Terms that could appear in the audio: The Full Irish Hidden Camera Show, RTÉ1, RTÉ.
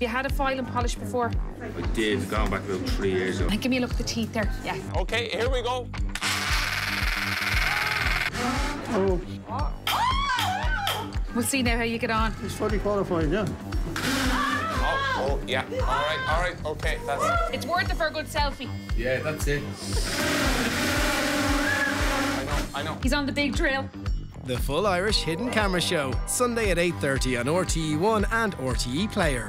You had a file and polish before? I did, going back about 3 years ago. Give me a look at the teeth there, yeah. OK, here we go. Oh. We'll see now how you get on. He's fully qualified, yeah. Oh, yeah. All right, OK, that's it. It's worth it for a good selfie. Yeah, that's it. I know. He's on the big drill. The Full Irish Hidden Camera Show, Sunday at 8:30 on RTÉ1 and RTÉ Player.